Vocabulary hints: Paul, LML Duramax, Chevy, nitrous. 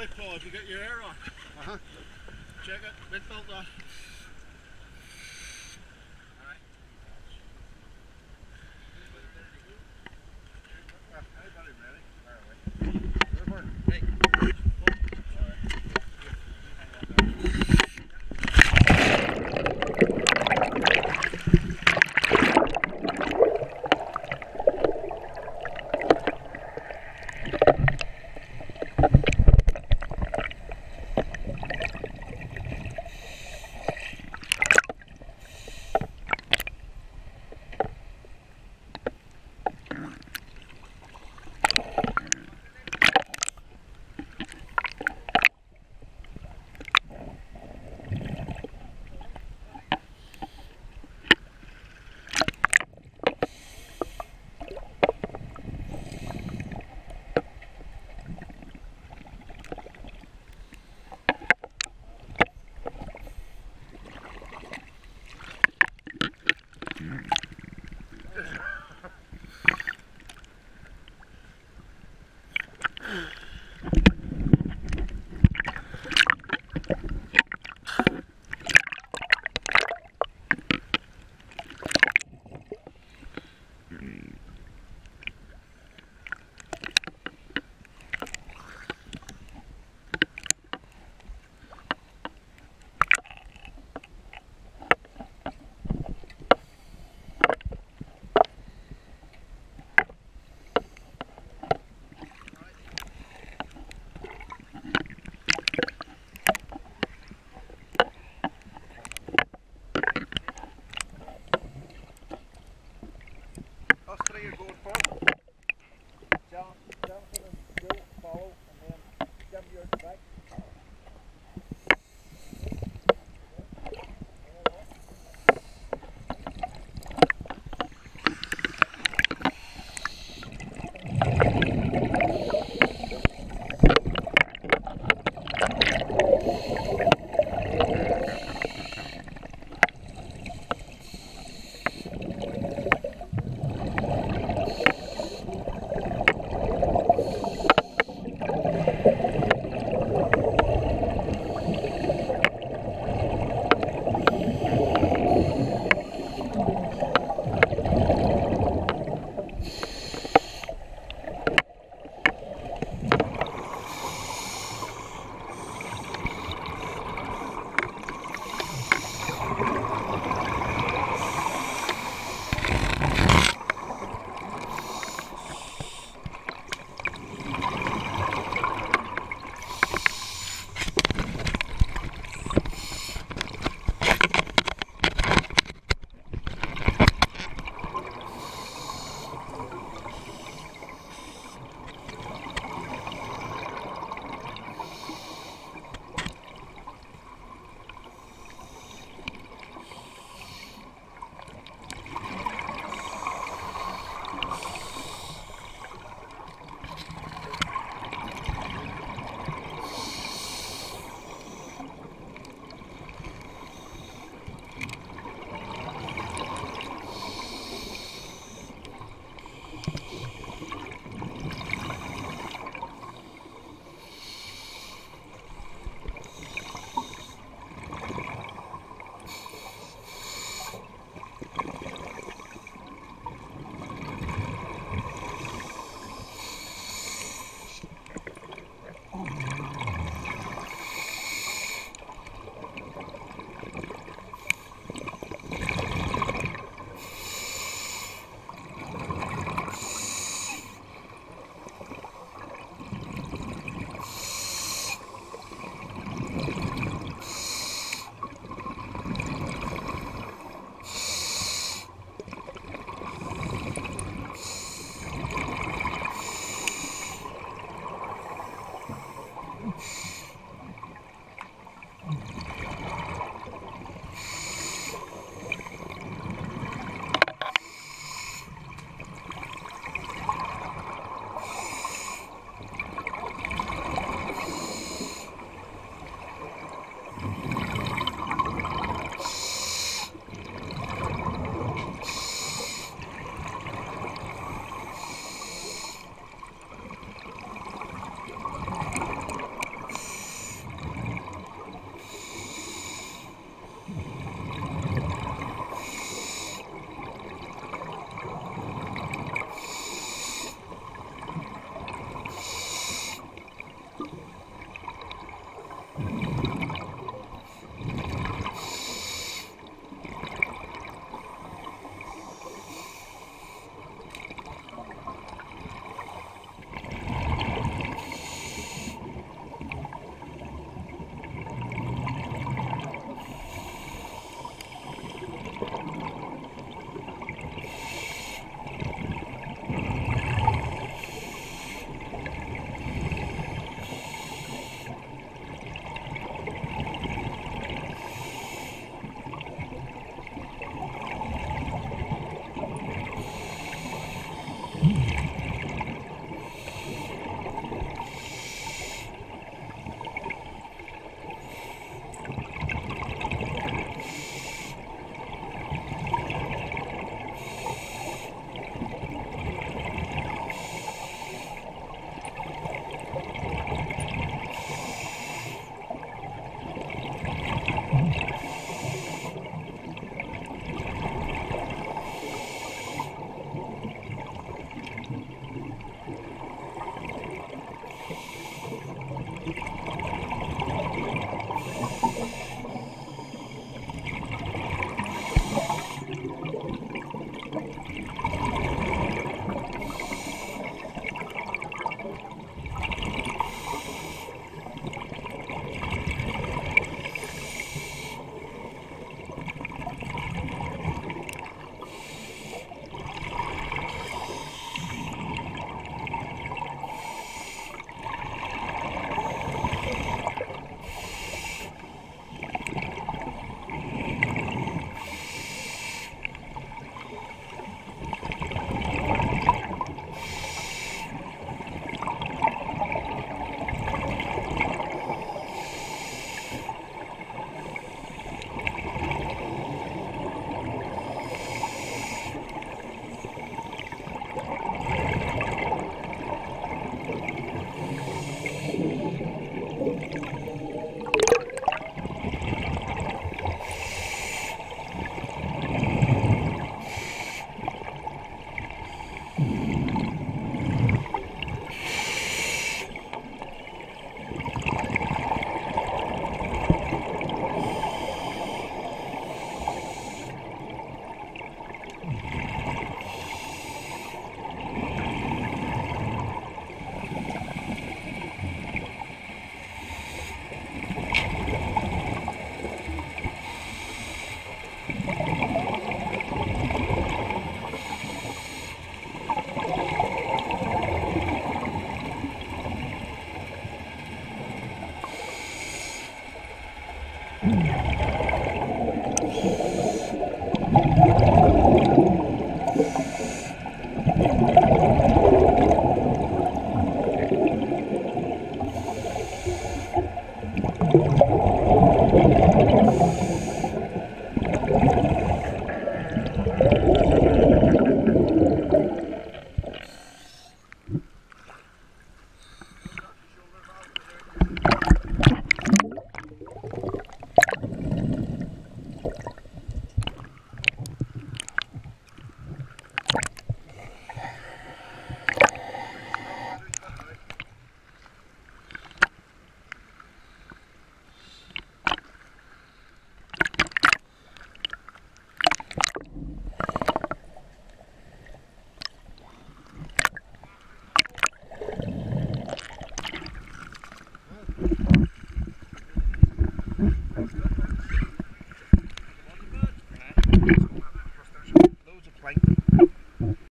Hey Paul, have you got your air on? Uh-huh. Check it, mid belt on.